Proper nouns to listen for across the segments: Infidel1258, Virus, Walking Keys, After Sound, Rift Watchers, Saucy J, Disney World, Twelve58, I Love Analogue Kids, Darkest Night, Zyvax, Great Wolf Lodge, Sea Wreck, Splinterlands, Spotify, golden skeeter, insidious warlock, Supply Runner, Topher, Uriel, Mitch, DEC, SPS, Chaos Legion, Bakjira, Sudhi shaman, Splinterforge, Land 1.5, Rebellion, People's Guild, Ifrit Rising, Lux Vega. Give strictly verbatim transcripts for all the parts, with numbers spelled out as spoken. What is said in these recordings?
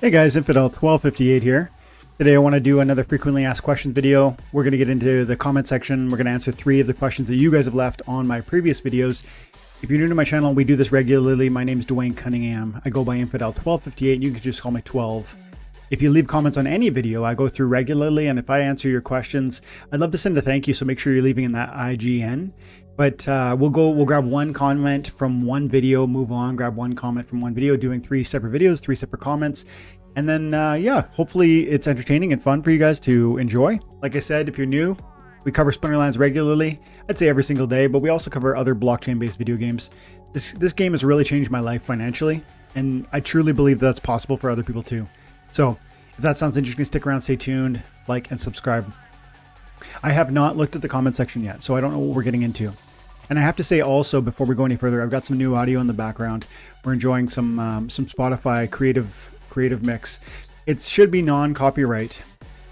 Hey guys, Infidel twelve fifty-eight here. Today I want to do another frequently asked questions video. We're going to get into the comment section. We're going to answer three of the questions that you guys have left on my previous videos. If you're new to my channel, we do this regularly. My name is Dwayne Cunningham. I go by Infidel twelve fifty-eight. You can just call me twelve. If you leave comments on any video, I go through regularly. And if I answer your questions, I'd love to send a thank you. So make sure you're leaving in that I G N. But uh, we'll go, we'll grab one comment from one video, move on, grab one comment from one video, doing three separate videos, three separate comments. And then, uh, yeah, hopefully it's entertaining and fun for you guys to enjoy. Like I said, if you're new, we cover Splinterlands regularly. I'd say every single day, but we also cover other blockchain-based video games. This, this game has really changed my life financially, and I truly believe that's possible for other people too. So if that sounds interesting, stick around, stay tuned, like, and subscribe. I have not looked at the comment section yet, so I don't know what we're getting into. And I have to say also, before we go any further, I've got some new audio in the background. We're enjoying some um, some Spotify creative creative mix. It should be non-copyright.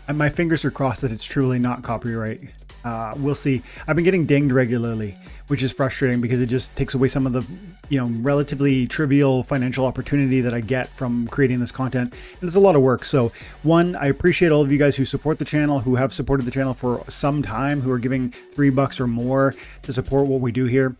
And my fingers are crossed that it's truly not copyright. Uh, we'll see. I've been getting dinged regularly, which is frustrating because it just takes away some of the, you know, relatively trivial financial opportunity that I get from creating this content. And it's a lot of work. So one, I appreciate all of you guys who support the channel, who have supported the channel for some time, who are giving three bucks or more to support what we do here.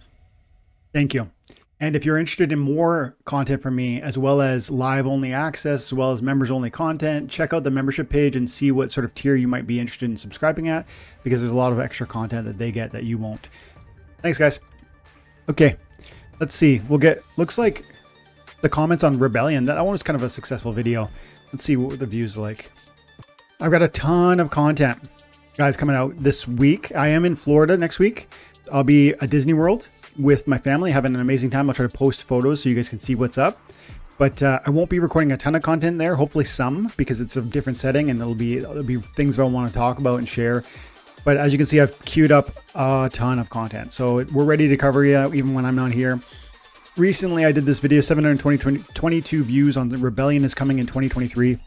Thank you. And if you're interested in more content from me, as well as live only access, as well as members only content, check out the membership page and see what sort of tier you might be interested in subscribing at, because there's a lot of extra content that they get that you won't. Thanks guys. Okay, let's see. We'll get, looks like the comments on Rebellion, that one was kind of a successful video. Let's see what the views like. I've got a ton of content guys coming out this week. I am in Florida next week. I'll be at Disney World with my family, having an amazing time. I'll try to post photos so you guys can see what's up. But uh, I won't be recording a ton of content there. Hopefully some, because it's a different setting and it'll be, it'll be things that I want to talk about and share. But as you can see, I've queued up a ton of content. So we're ready to cover you even when I'm not here. Recently, I did this video, seven hundred twenty-two views on the Rebellion is coming in twenty twenty-three.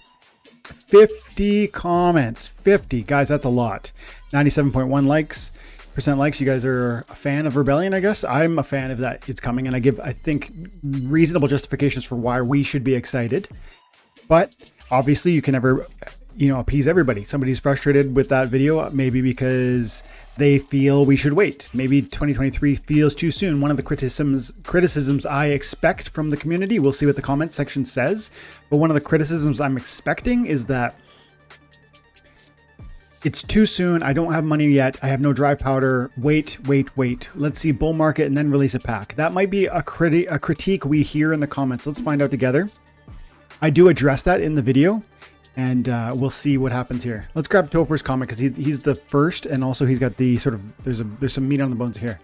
fifty comments, fifty. Guys, that's a lot. ninety-seven point one likes. Percent likes. You guys are a fan of Rebellion, I guess. I'm a fan of that it's coming, and I give, I think, reasonable justifications for why we should be excited. But obviously you can never, you know, appease everybody. Somebody's frustrated with that video, maybe because they feel we should wait. Maybe twenty twenty-three feels too soon. One of the criticisms criticisms I expect from the community, we'll see what the comment section says, but one of the criticisms I'm expecting is that it's too soon. I don't have money yet. I have no dry powder. Wait, wait, wait. Let's see bull market and then release a pack. That might be a, criti a critique we hear in the comments. Let's find out together. I do address that in the video, and uh, we'll see what happens here. Let's grab Topher's comment because he, he's the first, and also he's got the sort of, there's, a, there's some meat on the bones here.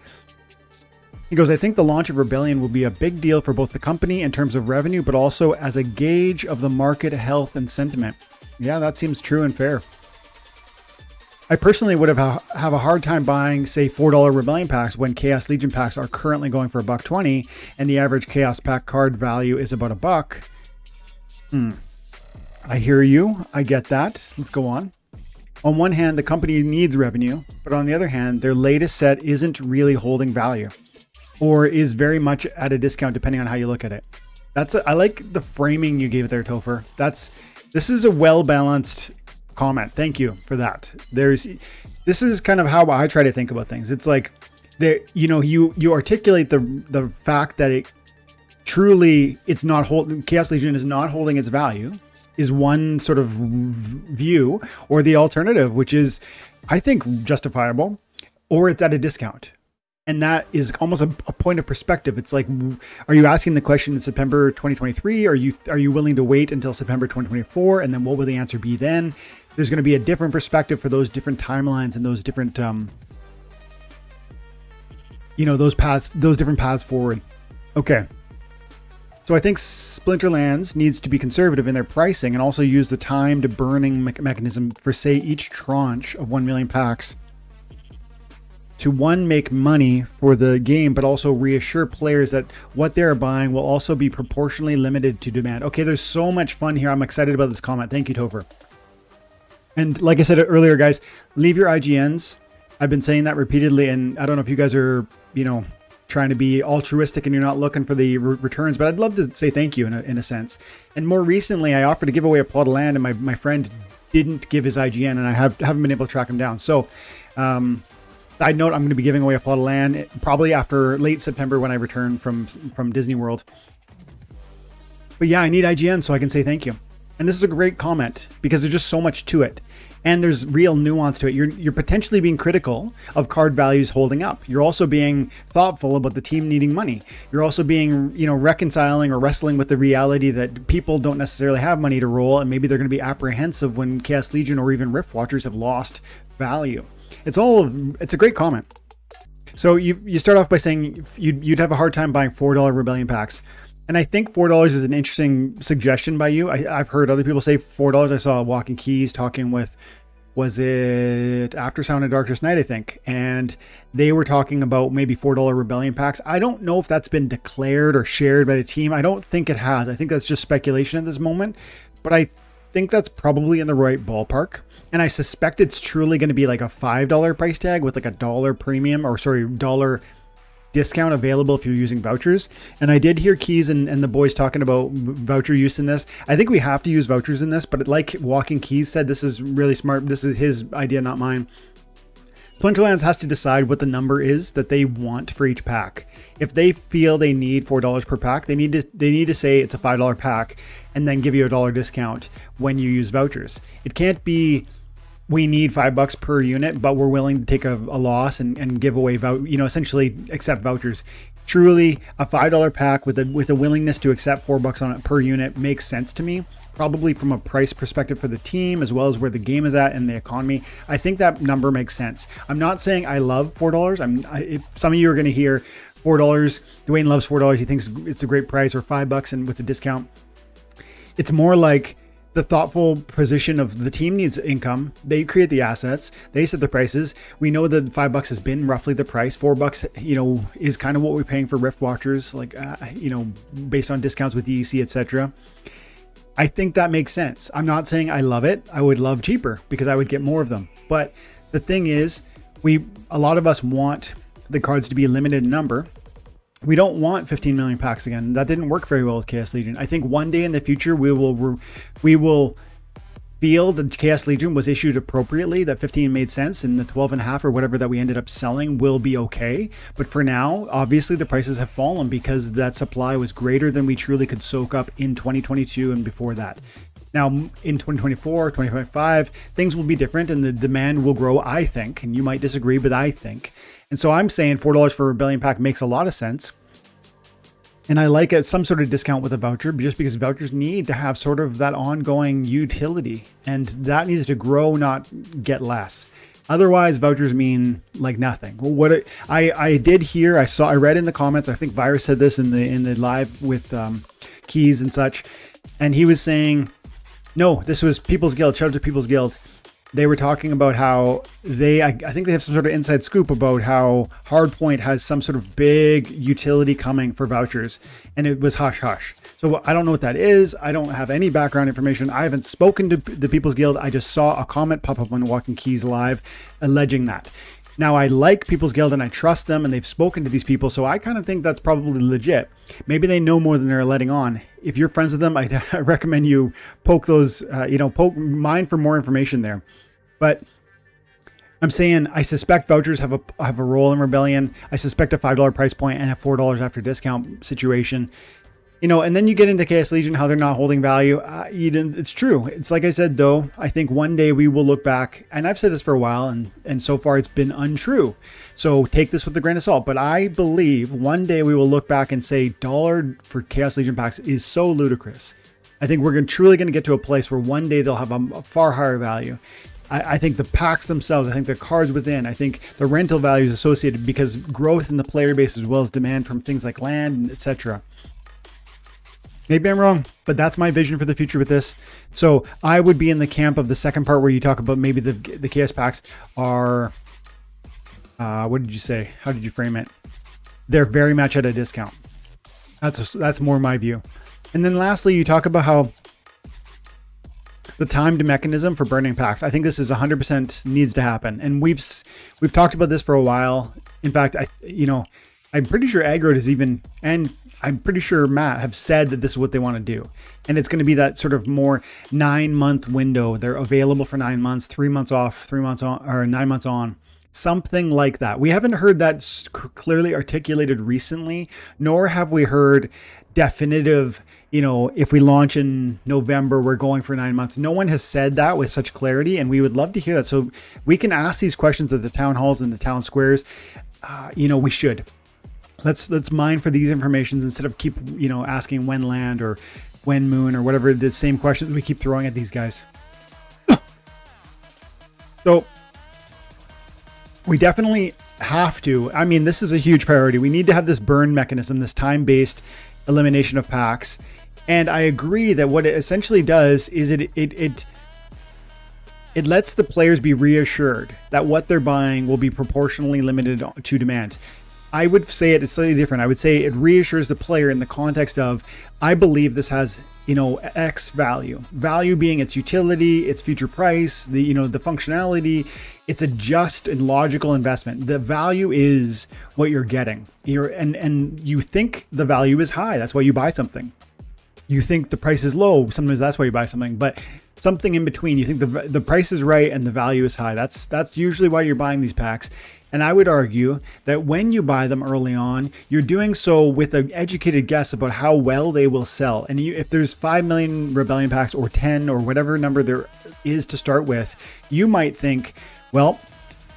He goes, I think the launch of Rebellion will be a big deal for both the company in terms of revenue, but also as a gauge of the market health and sentiment. Yeah, that seems true and fair. I personally would have a, have a hard time buying, say, four dollar Rebellion packs when Chaos Legion packs are currently going for a buck twenty, and the average Chaos pack card value is about a buck. Hmm. I hear you. I get that. Let's go on. On one hand, the company needs revenue, but on the other hand, their latest set isn't really holding value, or is very much at a discount depending on how you look at it. That's a, I like the framing you gave there, Topher. That's this is a well-balanced comment. Thank you for that. There's, this is kind of how I try to think about things. It's like there, you know, you, you articulate the, the fact that it truly, it's not holding, Chaos Legion is not holding its value is one sort of view, or the alternative, which is, I think, justifiable, or it's at a discount. And that is almost a, a point of perspective. It's like, are you asking the question in September twenty twenty-three? Are you, are you willing to wait until September twenty twenty-four? And then what will the answer be then? There's going to be a different perspective for those different timelines and those different, um, you know, those paths, those different paths forward. Okay. So I think Splinterlands needs to be conservative in their pricing and also use the time to burning me mechanism for, say, each tranche of one million packs to one, make money for the game, but also reassure players that what they're buying will also be proportionally limited to demand. Okay. There's so much fun here. I'm excited about this comment. Thank you, Topher. And like I said earlier, guys, leave your I G Ns. I've been saying that repeatedly, and I don't know if you guys are, you know, trying to be altruistic and you're not looking for the re returns, but I'd love to say thank you in a, in a sense. And more recently, I offered to give away a plot of land and my, my friend didn't give his I G N and I have, haven't been able to track him down. So um, I know I'm going to be giving away a plot of land probably after late September when I return from, from Disney World. But yeah, I need I G N so I can say thank you. And this is a great comment because there's just so much to it. And there's real nuance to it. You're, you're potentially being critical of card values holding up. You're also being thoughtful about the team needing money. You're also being, you know, reconciling or wrestling with the reality that people don't necessarily have money to roll, and maybe they're going to be apprehensive when Chaos Legion or even Rift Watchers have lost value. It's all, it's a great comment. So you, you start off by saying you'd, you'd have a hard time buying four dollar Rebellion packs. And I think four dollars is an interesting suggestion by you. I, I've heard other people say four dollars. I saw Walking Keys talking with, was it After Sound and Darkest Night, I think. And they were talking about maybe four dollar Rebellion packs. I don't know if that's been declared or shared by the team. I don't think it has. I think that's just speculation at this moment. But I think that's probably in the right ballpark. And I suspect it's truly going to be like a five dollar price tag with like a dollar premium or sorry, dollar discount available if you're using vouchers. And I did hear Keys and, and the boys talking about voucher use in this. I think we have to use vouchers in this, but like Walking Keys said, this is really smart. This is his idea, not mine. Splinterlands has to decide what the number is that they want for each pack. If they feel they need four dollars per pack, they need to they need to say it's a five dollar pack and then give you a dollar discount when you use vouchers. It can't be we need five bucks per unit, but we're willing to take a, a loss and, and give away, you know, essentially accept vouchers. Truly, a five dollar pack with a with a willingness to accept four bucks on it per unit makes sense to me, probably from a price perspective for the team, as well as where the game is at and the economy. I think that number makes sense. I'm not saying I love four dollars. I'm, I, if some of you are going to hear four dollars, Dwayne loves four dollars. He thinks it's a great price, or five bucks and with the discount. It's more like the thoughtful position of the team needs income. They create the assets. They set the prices. We know that five bucks has been roughly the price. Four bucks, you know, is kind of what we're paying for Rift Watchers, like, uh, you know, based on discounts with D E C, et cetera. I think that makes sense. I'm not saying I love it. I would love cheaper because I would get more of them. But the thing is, we a lot of us want the cards to be a limited number. We don't want fifteen million packs again. That didn't work very well with Chaos Legion. I think one day in the future, we will we will feel that Chaos Legion was issued appropriately, that fifteen made sense, and the twelve and a half or whatever that we ended up selling will be okay. But for now, obviously the prices have fallen because that supply was greater than we truly could soak up in twenty twenty-two and before that. Now, in twenty twenty-four, twenty twenty-five, things will be different and the demand will grow, I think, and you might disagree, but I think. And so I'm saying four dollars for a Rebellion pack makes a lot of sense. And I like it, some sort of discount with a voucher, just because vouchers need to have sort of that ongoing utility. And that needs to grow, not get less. Otherwise, vouchers mean like nothing. Well, what it, I, I did hear, I saw, I read in the comments, I think Virus said this in the, in the live with um, Keys and such. And he was saying, no, this was People's Guild, shout out to People's Guild. They were talking about how they, I, I think they have some sort of inside scoop about how Hardpoint has some sort of big utility coming for vouchers, and it was hush hush. So I don't know what that is. I don't have any background information. I haven't spoken to the People's Guild. I just saw a comment pop up on Walking Keys Live alleging that. Now, I like People's Guild and I trust them and they've spoken to these people, so I kind of think that's probably legit. Maybe they know more than they're letting on. If you're friends with them, I'd, I recommend you poke those, uh, you know, poke mine for more information there. But I'm saying I suspect vouchers have a have a role in Rebellion. I suspect a five dollar price point and a four dollars after discount situation. You know, and then you get into Chaos Legion, how they're not holding value. Uh, you didn't, it's true. It's like I said, though, I think one day we will look back, and I've said this for a while, and, and so far it's been untrue. So take this with a grain of salt. But I believe one day we will look back and say dollar for Chaos Legion packs is so ludicrous. I think we're gonna, truly going to get to a place where one day they'll have a, a far higher value. I, I think the packs themselves, I think the cards within, I think the rental values associated, because growth in the player base as well as demand from things like land, et cetera. Maybe I'm wrong, but that's my vision for the future with this. So I would be in the camp of the second part where you talk about maybe the, the Chaos packs are, uh, what did you say? How did you frame it? They're very much at a discount. That's, a, that's more my view. And then lastly, you talk about how the timed mechanism for burning packs. I think this is one hundred percent needs to happen. And we've, we've talked about this for a while. In fact, I, you know, I'm pretty sure Aggro has even, and I'm pretty sure Matt have said that this is what they want to do. And it's going to be that sort of more nine month window. They're available for nine months, three months off, three months on, or nine months on. Something like that. We haven't heard that clearly articulated recently, nor have we heard definitive, you know, if we launch in November, we're going for nine months. No one has said that with such clarity, and we would love to hear that. So we can ask these questions at the town halls and the town squares. Uh, you know, we should. Let's let's mine for these informations instead of keep, you know, asking when land or when moon or whatever the same questions we keep throwing at these guys. So... we definitely have to. I mean, this is a huge priority. We need to have this burn mechanism, this time-based elimination of packs. And I agree that what it essentially does is it it it it lets the players be reassured that what they're buying will be proportionally limited to demand. I would say it is slightly different. I would say it reassures the player in the context of, I believe this has, you know, X value. Value being its utility, its future price, the, you know, the functionality. It's a just and logical investment. The value is what you're getting. You're, and, and you think the value is high. That's why you buy something. You think the price is low. Sometimes that's why you buy something, but something in between. You think the, the price is right and the value is high. That's, that's usually why you're buying these packs. And I would argue that when you buy them early on, you're doing so with an educated guess about how well they will sell. And you, if there's five million Rebellion packs or ten or whatever number there is to start with, you might think, well,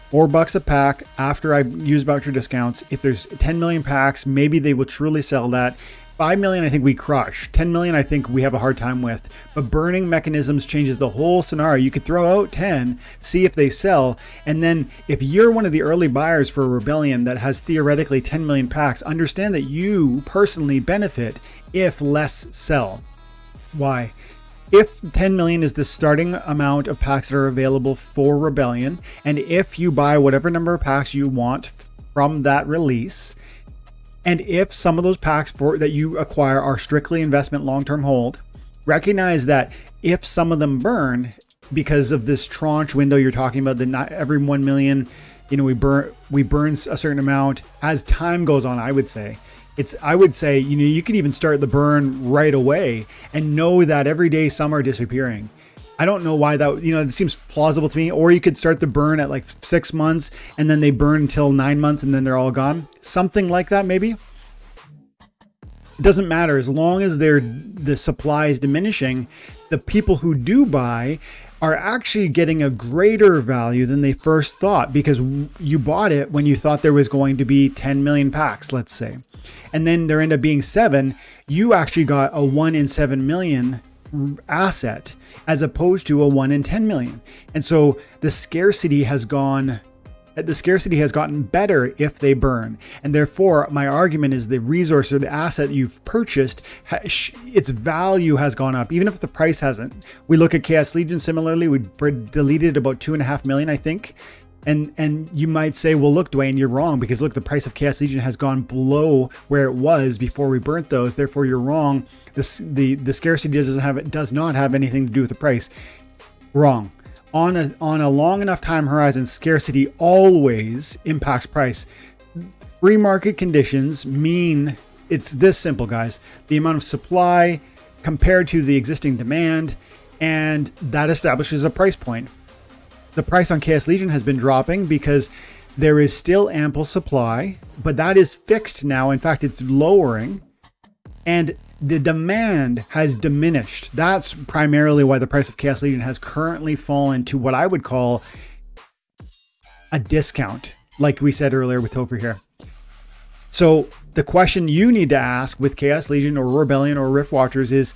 four bucks a pack after I use voucher discounts. If there's ten million packs, maybe they will truly sell that. five million, I think we crush. ten million, I think we have a hard time with. But burning mechanisms changes the whole scenario. You could throw out ten, see if they sell, and then if you're one of the early buyers for a Rebellion that has theoretically ten million packs, understand that you personally benefit if less sell. Why? If ten million is the starting amount of packs that are available for Rebellion, and if you buy whatever number of packs you want from that release, and if some of those packs for, that you acquire are strictly investment long-term hold, recognize that if some of them burn because of this tranche window you're talking about, that not every one million, you know, we burn we burn a certain amount as time goes on. I would say it's I would say, you know, you can even start the burn right away and know that every day some are disappearing. I don't know why that, you know, it seems plausible to me. Or you could start the burn at like six months and then they burn until nine months and then they're all gone. Something like that, maybe. It doesn't matter. As long as they're, the supply is diminishing, the people who do buy are actually getting a greater value than they first thought, because you bought it when you thought there was going to be ten million packs, let's say. And then there end up being seven. You actually got a one in seven million asset, as opposed to a one in ten million. And so the scarcity has gone, the scarcity has gotten better if they burn. And therefore my argument is the resource or the asset you've purchased, its value has gone up, even if the price hasn't. We look at Chaos Legion similarly. We deleted about two and a half million, I think. And and you might say, well, look, Dwayne, you're wrong, because look, the price of Chaos Legion has gone below where it was before we burnt those. Therefore, you're wrong. This, the the scarcity doesn't have it does not have anything to do with the price. Wrong. On a on a long enough time horizon, scarcity always impacts price. Free market conditions mean, it's this simple, guys. The amount of supply compared to the existing demand, and that establishes a price point. The price on Chaos Legion has been dropping because there is still ample supply, but that is fixed now. In fact, it's lowering, and the demand has diminished. That's primarily why the price of Chaos Legion has currently fallen to what I would call a discount, like we said earlier with Topher here. So the question you need to ask with Chaos Legion or Rebellion or Rift Watchers is,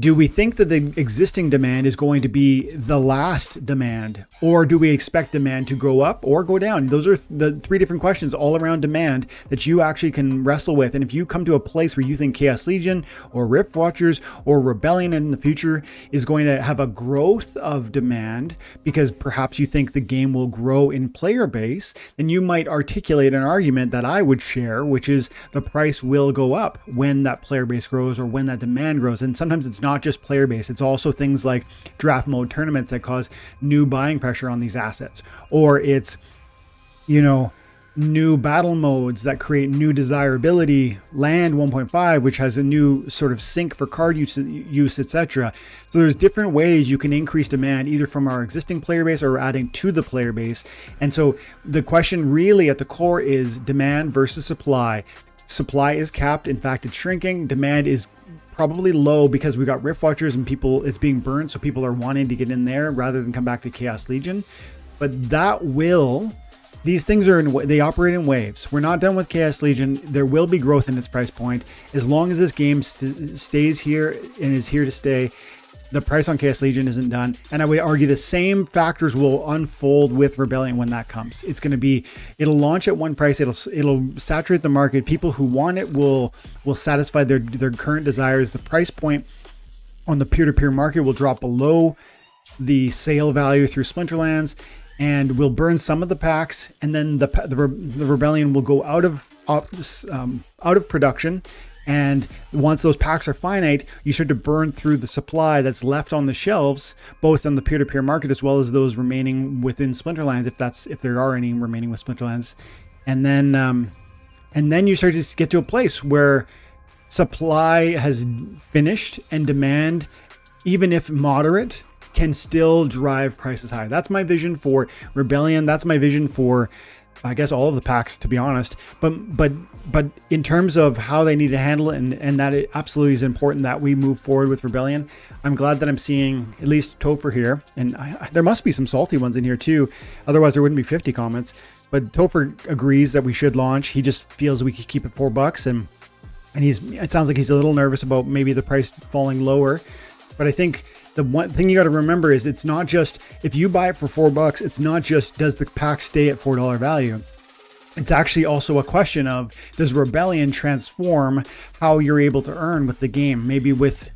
do we think that the existing demand is going to be the last demand, or do we expect demand to go up or go down? Those are the three different questions all around demand that you actually can wrestle with. And if you come to a place where you think Chaos Legion or Rift Watchers or Rebellion in the future is going to have a growth of demand, because perhaps you think the game will grow in player base, then you might articulate an argument that I would share, which is the price will go up when that player base grows or when that demand grows. And sometimes it's not not just player base, it's also things like draft mode tournaments that cause new buying pressure on these assets, or it's, you know, new battle modes that create new desirability, land one point five, which has a new sort of sync for card use, use et cetera. So there's different ways you can increase demand, either from our existing player base or adding to the player base. And so the question really at the core is demand versus supply. Supply is capped. In fact, it's shrinking. Demand is probably low because we got Rift Watchers and people, it's being burnt. So people are wanting to get in there rather than come back to Chaos Legion. But that will... These things are in, they operate in waves. We're not done with Chaos Legion. There will be growth in its price point. As long as this game st stays here and is here to stay, the price on Chaos Legion isn't done. And I would argue the same factors will unfold with Rebellion when that comes. It's going to be, it'll launch at one price. It'll it'll saturate the market. People who want it will will satisfy their, their current desires. The price point on the peer-to-peer market will drop below the sale value through Splinterlands, and we'll burn some of the packs, and then the the, the Rebellion will go out of um, out of production. And once those packs are finite, you start to burn through the supply that's left on the shelves, both on the peer-to-peer market as well as those remaining within Splinterlands, if that's if there are any remaining with Splinterlands. And then um, and then you start to get to a place where supply has finished and demand, even if moderate, can still drive prices high. That's my vision for Rebellion. That's my vision for, I guess, all of the packs, to be honest. But but but in terms of how they need to handle it, and, and that it absolutely is important that we move forward with Rebellion. I'm glad that I'm seeing at least Topher here. And I, I, there must be some salty ones in here too. Otherwise, there wouldn't be fifty comments. But Topher agrees that we should launch. He just feels we could keep it four bucks. And, and he's it sounds like he's a little nervous about maybe the price falling lower. But I think... the one thing you got to remember is it's not just, if you buy it for four bucks, it's not just, does the pack stay at four dollar value? It's actually also a question of, does Rebellion transform how you're able to earn with the game? Maybe with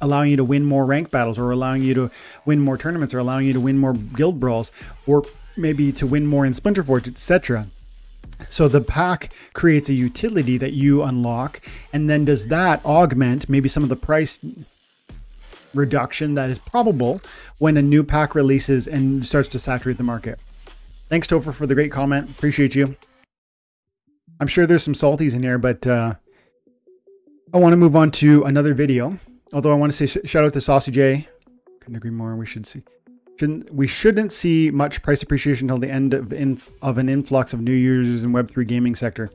allowing you to win more rank battles, or allowing you to win more tournaments, or allowing you to win more guild brawls, or maybe to win more in Splinterforge, et cetera. So the pack creates a utility that you unlock. And then does that augment maybe some of the price reduction that is probable when a new pack releases and starts to saturate the market? Thanks, Topher, for the great comment. Appreciate you. I'm sure there's some salties in here, but uh, I want to move on to another video. Although I want to say sh shout out to Saucy J. Couldn't agree more. We should see. Shouldn't, we shouldn't see much price appreciation until the end of, inf of an influx of new users in Web three gaming sector.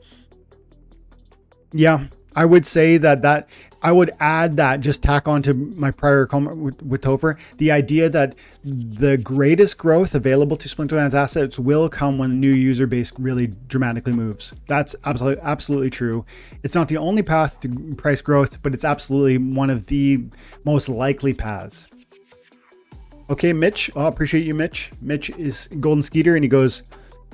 Yeah, I would say that that... I would add that, just tack on to my prior comment with, with Topher, the idea that the greatest growth available to Splinterlands assets will come when the new user base really dramatically moves. That's absolutely, absolutely true. It's not the only path to price growth, but it's absolutely one of the most likely paths. Okay, Mitch. Oh, appreciate you, Mitch. Mitch is Golden Skeeter, and he goes...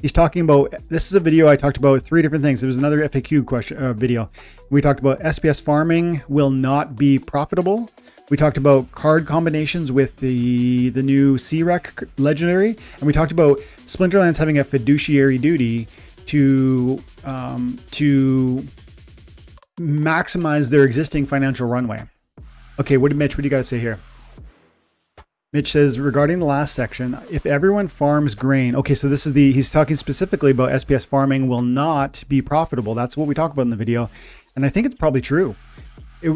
He's talking about, this is a video I talked about three different things. There was another F A Q question uh, video. We talked about S P S farming will not be profitable. We talked about card combinations with the, the new Sea Wreck legendary. And we talked about Splinterlands having a fiduciary duty to, um, to maximize their existing financial runway. Okay, what did Mitch, what do you guys say here? Mitch says, regarding the last section, if everyone farms grain... Okay, so this is the... He's talking specifically about S P S farming will not be profitable. That's what we talk about in the video. And I think it's probably true. It,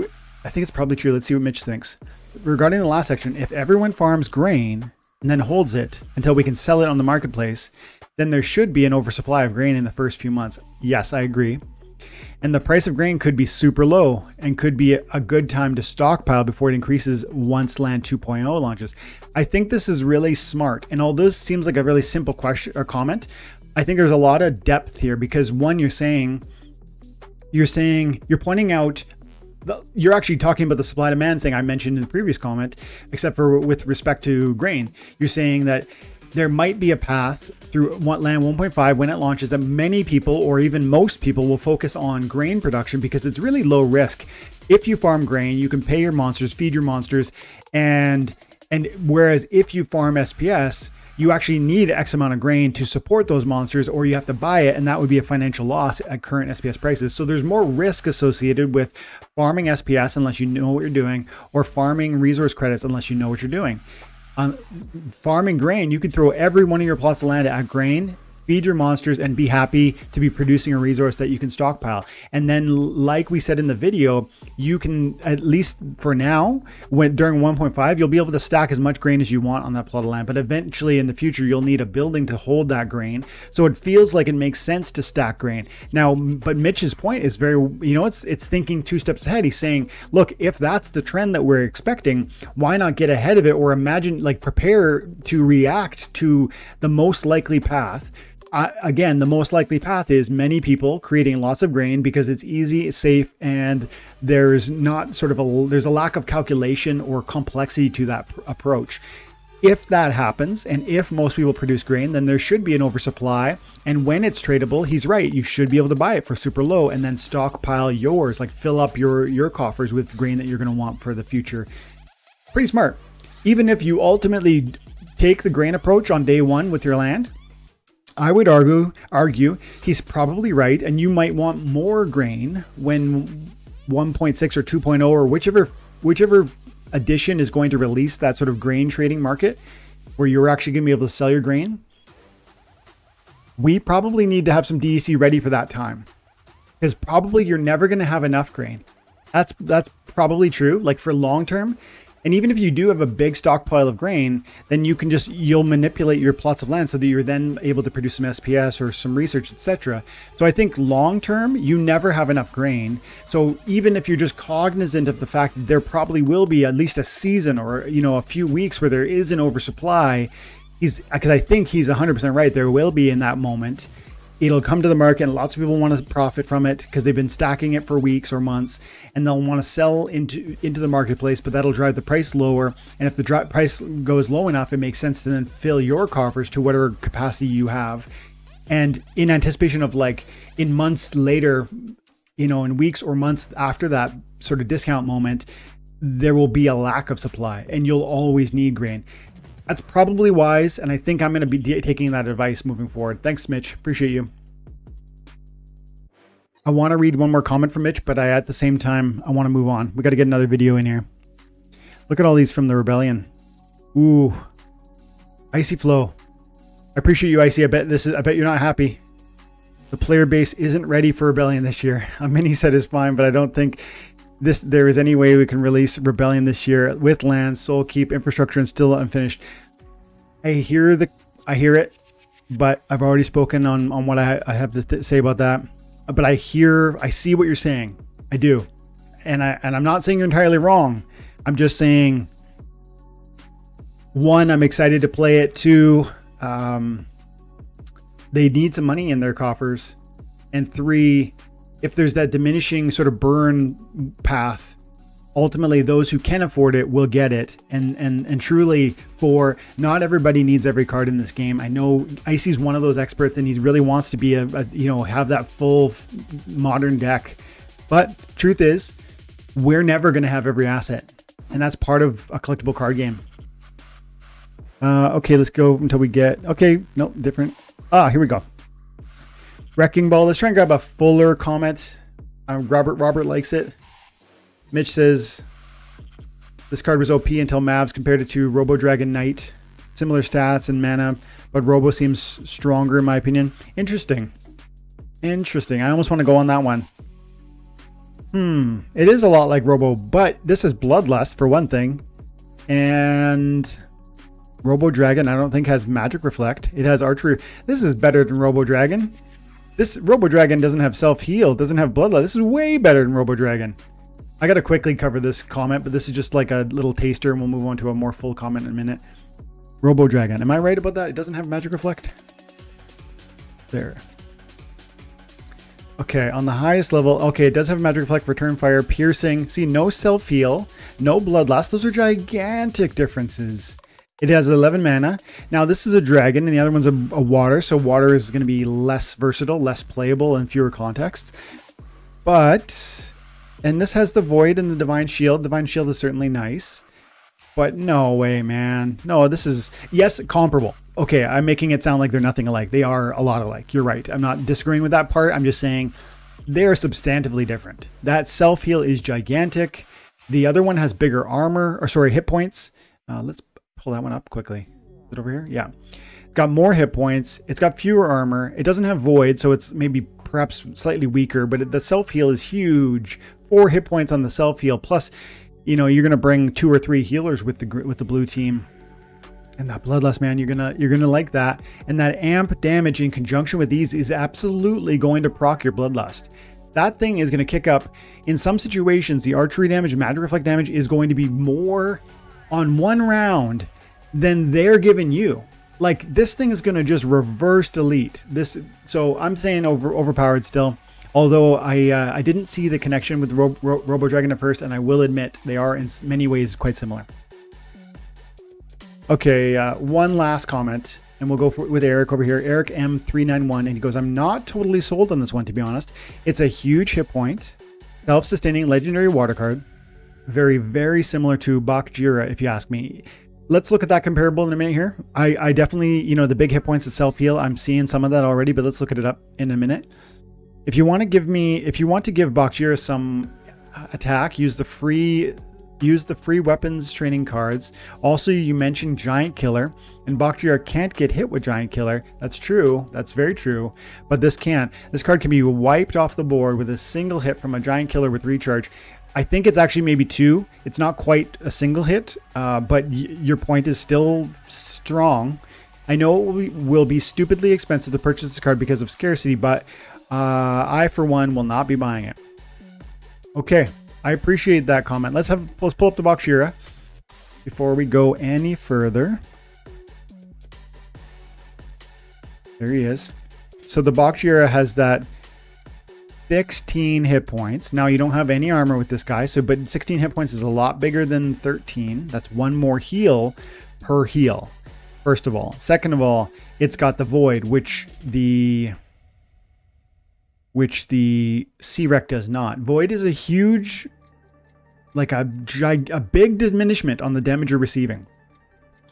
I think it's probably true. Let's see what Mitch thinks. Regarding the last section, if everyone farms grain and then holds it until we can sell it on the marketplace, then there should be an oversupply of grain in the first few months. Yes, I agree. And the price of grain could be super low and could be a good time to stockpile before it increases once land two point oh launches. I think this is really smart. And although this seems like a really simple question or comment, I think there's a lot of depth here, because one, you're saying, you're saying, you're pointing out, the, you're actually talking about the supply demand thing I mentioned in the previous comment, except for with respect to grain. You're saying that there might be a path through land one point five when it launches that many people, or even most people, will focus on grain production because it's really low risk. If you farm grain, you can pay your monsters, feed your monsters, and and whereas if you farm S P S, you actually need X amount of grain to support those monsters, or you have to buy it, and that would be a financial loss at current S P S prices. So there's more risk associated with farming S P S unless you know what you're doing, or farming resource credits unless you know what you're doing. On farming grain, you could throw every one of your plots of land at grain feed your monsters, and be happy to be producing a resource that you can stockpile. And then, like we said in the video, you can, at least for now, when during one point five, you'll be able to stack as much grain as you want on that plot of land, but eventually in the future you'll need a building to hold that grain. So it feels like it makes sense to stack grain now. But Mitch's point is very, you know, it's it's thinking two steps ahead. He's saying, look, if that's the trend that we're expecting, why not get ahead of it, or imagine, like, prepare to react to the most likely path. Uh, again, the most likely path is many people creating lots of grain because it's easy, it's safe, and there's not sort of a, there's a lack of calculation or complexity to that approach. If that happens, and if most people produce grain, then there should be an oversupply. And when it's tradable, he's right, you should be able to buy it for super low and then stockpile yours, like fill up your, your coffers with grain that you're gonna want for the future. Pretty smart. Even if you ultimately take the grain approach on day one with your land, I would argue, argue he's probably right, and you might want more grain when one point six or two point oh or whichever whichever addition is going to release that sort of grain trading market where you're actually going to be able to sell your grain. We probably need to have some D E C ready for that time, because probably you're never going to have enough grain. That's that's probably true, like for long term. And even if you do have a big stockpile of grain, then you can just, you'll manipulate your plots of land so that you're then able to produce some S P S or some research, et cetera. So I think long term, you never have enough grain. So even if you're just cognizant of the fact that there probably will be at least a season or, you know, a few weeks where there is an oversupply, he's, because I think he's one hundred percent right, there will be in that moment. It'll come to the market and lots of people want to profit from it because they've been stacking it for weeks or months, and they'll want to sell into into the marketplace, but that'll drive the price lower. And if the dri- price goes low enough, it makes sense to then fill your coffers to whatever capacity you have. And in anticipation of, like, in months later, you know, in weeks or months after that sort of discount moment, there will be a lack of supply and you'll always need grain. That's probably wise, and I think I'm going to be taking that advice moving forward. Thanks, Mitch. Appreciate you. I want to read one more comment from Mitch, but I, at the same time, I want to move on. We got to get another video in here. Look at all these from the Rebellion. Ooh, Icy Flow. I appreciate you, Icy. I bet this is. I bet you're not happy. The player base isn't ready for Rebellion this year. A mini set is fine, but I don't think this there is any way we can release Rebellion this year with land, soul keep, infrastructure, and still unfinished. I hear the I hear it, but I've already spoken on on what I, I have to th say about that. But I hear I see what you're saying. I do, and I and I'm not saying you're entirely wrong. I'm just saying, one, I'm excited to play it. Two, um, they need some money in their coffers, and three, if there's that diminishing sort of burn path, ultimately those who can afford it will get it. And and and truly, for not everybody needs every card in this game. I know Icy's one of those experts, and he really wants to be a, a you know have that full modern deck. But truth is, we're never going to have every asset, and that's part of a collectible card game. Uh, okay, let's go until we get okay. No, different. Ah, here we go. Wrecking Ball. Let's try and grab a fuller comment. Uh, Robert Robert likes it. Mitch says, this card was O P until Mavs compared it to Robo Dragon Knight. Similar stats and mana, but Robo seems stronger in my opinion. Interesting. Interesting. I almost want to go on that one. Hmm. It is a lot like Robo, but this is Bloodlust for one thing. And Robo Dragon, I don't think, has Magic Reflect. It has Archery. This is better than Robo Dragon. This Robo Dragon doesn't have self-heal, doesn't have bloodlust. This is way better than Robo Dragon. I gotta quickly cover this comment, but this is just like a little taster, and we'll move on to a more full comment in a minute. Robo Dragon, am I right about that? It doesn't have magic reflect? There. Okay, on the highest level, okay, it does have magic reflect, return fire, piercing. See, no self-heal, no bloodlust. Those are gigantic differences. It has eleven mana. Now this is a dragon and the other one's a, a water. So water is going to be less versatile, less playable in fewer contexts. But, and this has the void and the divine shield. Divine shield is certainly nice, but no way, man. No, this is, yes, comparable. Okay, I'm making it sound like they're nothing alike. They are a lot alike. You're right. I'm not disagreeing with that part. I'm just saying they are substantively different. That self-heal is gigantic. The other one has bigger armor, or sorry, hit points. Uh, let's pull that one up quickly. Is it over here? Yeah. got more hit points, it's got fewer armor, it doesn't have void, so it's maybe perhaps slightly weaker, but the self-heal is huge. Four hit points on the self-heal, plus, you know, you're gonna bring two or three healers with the with the blue team. And that bloodlust, man, you're gonna you're gonna like that. And that amp damage in conjunction with these is absolutely going to proc your bloodlust. That thing is gonna kick up. In some situations, the archery damage, magic reflect damage is going to be more on one round than they're giving you. Like, this thing is gonna just reverse delete this. So I'm saying over overpowered still. Although I uh, I didn't see the connection with Ro Ro Robo Dragon at first, and I will admit they are in many ways quite similar. Okay, uh, one last comment, and we'll go for, with Eric over here. Eric M three nine one, and he goes, I'm not totally sold on this one, to be honest. It's a huge hit point, helps sustaining legendary water card. Very, very similar to Bakjira, if you ask me. Let's look at that comparable in a minute here. I, I definitely, you know, the big hit points, the self-heal, I'm seeing some of that already, but let's look at it up in a minute. If you want to give me, if you want to give Bakjira some attack, use the free... Use the free weapons training cards. Also, you mentioned Giant Killer, and Bakjira can't get hit with Giant Killer. That's true. That's very true. But this can. This card can be wiped off the board with a single hit from a Giant Killer with recharge. I think it's actually maybe two. It's not quite a single hit, uh, but y your point is still strong. I know it will be stupidly expensive to purchase this card because of scarcity, but uh, I, for one, will not be buying it. Okay. I appreciate that comment. Let's have let's pull up the Bakjira before we go any further. There he is. So the Bakjira has that sixteen hit points. Now you don't have any armor with this guy, so but sixteen hit points is a lot bigger than thirteen. That's one more heal per heal. First of all, second of all, it's got the void, which the which the Sea Wreck does not. Void is a huge, like a, gig, a big diminishment on the damage you're receiving.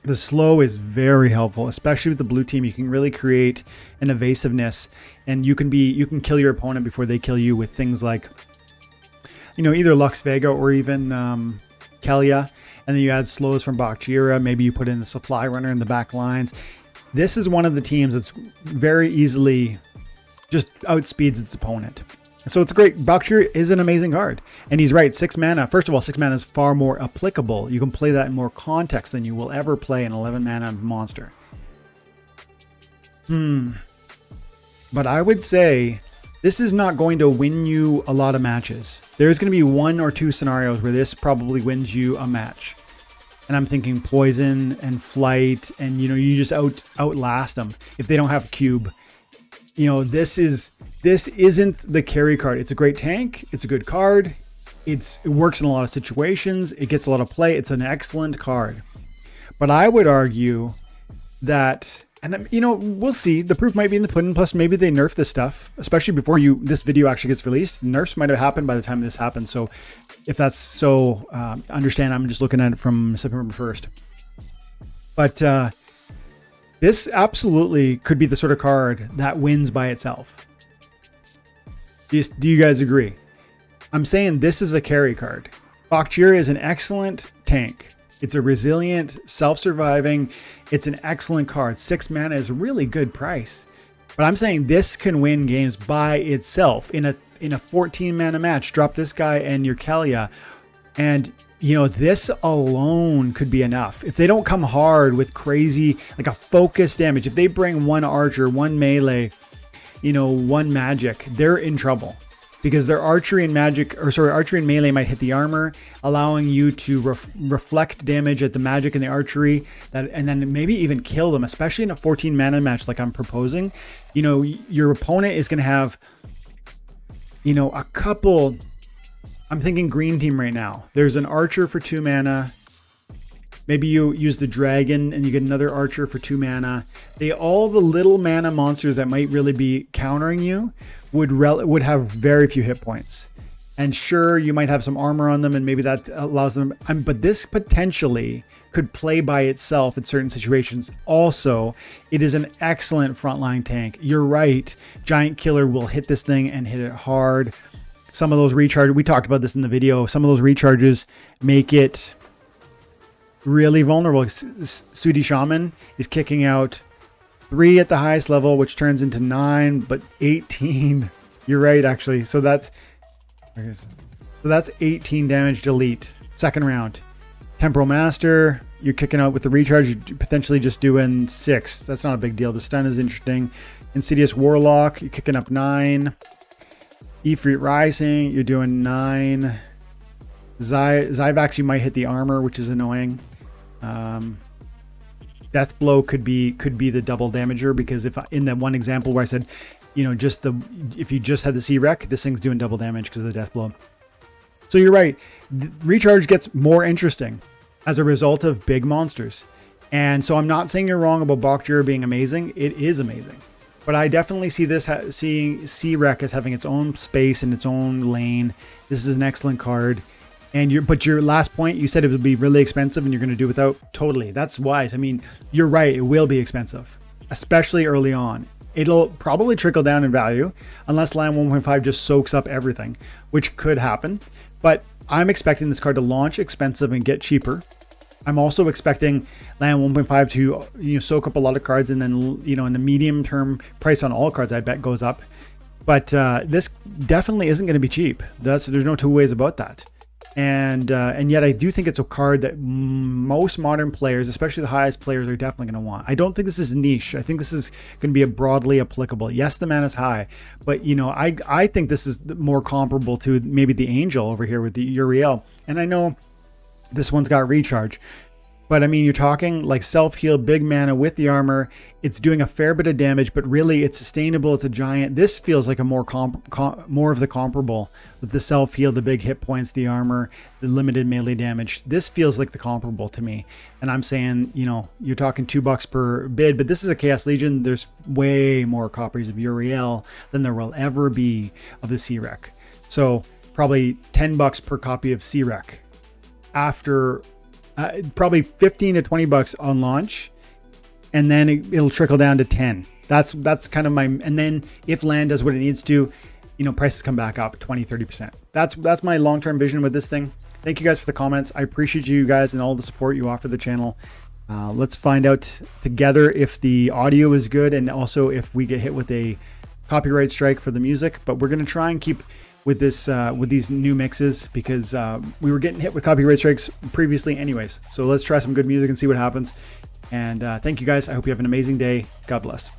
The slow is very helpful, especially with the blue team. You can really create an evasiveness, and you can be you can kill your opponent before they kill you with things like, you know, either Lux Vega or even um, Kelya, and then you add slows from Bakjira. Maybe you put in the Supply Runner in the back lines. This is one of the teams that's very easily just outspeeds its opponent. So it's great. Bakjira is an amazing card. And he's right, six mana. First of all, six mana is far more applicable. You can play that in more context than you will ever play an eleven mana monster. Hmm. But I would say this is not going to win you a lot of matches. There's going to be one or two scenarios where this probably wins you a match. And I'm thinking poison and flight, and you know, you just out outlast them if they don't have cube. You know, this is this isn't the carry card. It's a great tank. It's a good card. It's it works in a lot of situations. It gets a lot of play. It's an excellent card. But I would argue that, and you know, we'll see. The proof might be in the pudding. Plus, maybe they nerf this stuff, especially before you this video actually gets released. Nerfs might have happened by the time this happens. So, if that's so, um, understand. I'm just looking at it from September first. But. Uh, This absolutely could be the sort of card that wins by itself. Do you, do you guys agree? I'm saying this is a carry card. Bakjira is an excellent tank. It's a resilient, self-surviving. It's an excellent card. Six mana is a really good price. But I'm saying this can win games by itself. In a in a fourteen mana match, drop this guy and your Kelya, and you know, this alone could be enough. If they don't come hard with crazy, like a focus damage, if they bring one archer, one melee, you know, one magic, they're in trouble because their archery and magic, or sorry, archery and melee might hit the armor, allowing you to ref reflect damage at the magic and the archery, that, and then maybe even kill them, especially in a fourteen mana match like I'm proposing. You know, your opponent is going to have, you know, a couple... I'm thinking green team right now. There's an archer for two mana. Maybe you use the dragon and you get another archer for two mana. They all the little mana monsters that might really be countering you would rel would have very few hit points. And sure, you might have some armor on them and maybe that allows them, um, but this potentially could play by itself in certain situations. Also, it is an excellent frontline tank. You're right, Giant Killer will hit this thing and hit it hard. Some of those recharges, we talked about this in the video, some of those recharges make it really vulnerable. Sudhi Shaman is kicking out three at the highest level, which turns into nine, but eighteen. You're right, actually. So that's so that's eighteen damage. Delete. Second round. Temporal Master. You're kicking out with the recharge. You're potentially just doing six. That's not a big deal. The stun is interesting. Insidious Warlock. You're kicking up nine. Ifrit Rising. You're doing nine. Zy Zyvax. You might hit the armor, which is annoying. Um, Death Blow could be could be the double damager, because if I, in that one example where I said, you know, just the if you just had the Sea Wreck, this thing's doing double damage because of the Death Blow. So you're right. The recharge gets more interesting as a result of big monsters. And so I'm not saying you're wrong about Bakjira being amazing. It is amazing. But I definitely see this ha seeing Sea Wreck as having its own space and its own lane. This is an excellent card. And your but your last point, you said it would be really expensive and you're going to do without. Totally. That's wise. I mean, you're right. It will be expensive, especially early on. It'll probably trickle down in value unless line one point five just soaks up everything, which could happen. But I'm expecting this card to launch expensive and get cheaper. I'm also expecting land one point five to, you know, soak up a lot of cards, and then, you know, in the medium term, price on all cards I bet goes up. But uh, this definitely isn't going to be cheap. That's there's no two ways about that. And uh, and yet I do think it's a card that most modern players, especially the highest players, are definitely going to want. I don't think this is niche. I think this is going to be a broadly applicable. Yes, the mana is high, but, you know, I I think this is more comparable to maybe the Angel over here with the Uriel. And I know this one's got recharge, but I mean, you're talking like self-heal, big mana with the armor. It's doing a fair bit of damage, but really it's sustainable. It's a giant. This feels like a more comp com more of the comparable with the self-heal, the big hit points, the armor, the limited melee damage. This feels like the comparable to me. And I'm saying, you know, you're talking two bucks per bid, but this is a Chaos Legion. There's way more copies of Uriel than there will ever be of the Sea Wreck. So probably ten bucks per copy of Sea Wreck after... Uh, probably fifteen to twenty bucks on launch, and then it, it'll trickle down to ten. That's that's kind of my, and then if land does what it needs to, you know, prices come back up twenty, thirty percent. That's that's my long-term vision with this thing. Thank you guys for the comments. I appreciate you guys and all the support you offer the channel. Uh, let's find out together if the audio is good, and also if we get hit with a copyright strike for the music. But we're gonna try and keep with this uh with these new mixes, because uh we were getting hit with copyright strikes previously anyways. So let's try some good music and see what happens. And uh thank you guys. I hope you have an amazing day. God bless.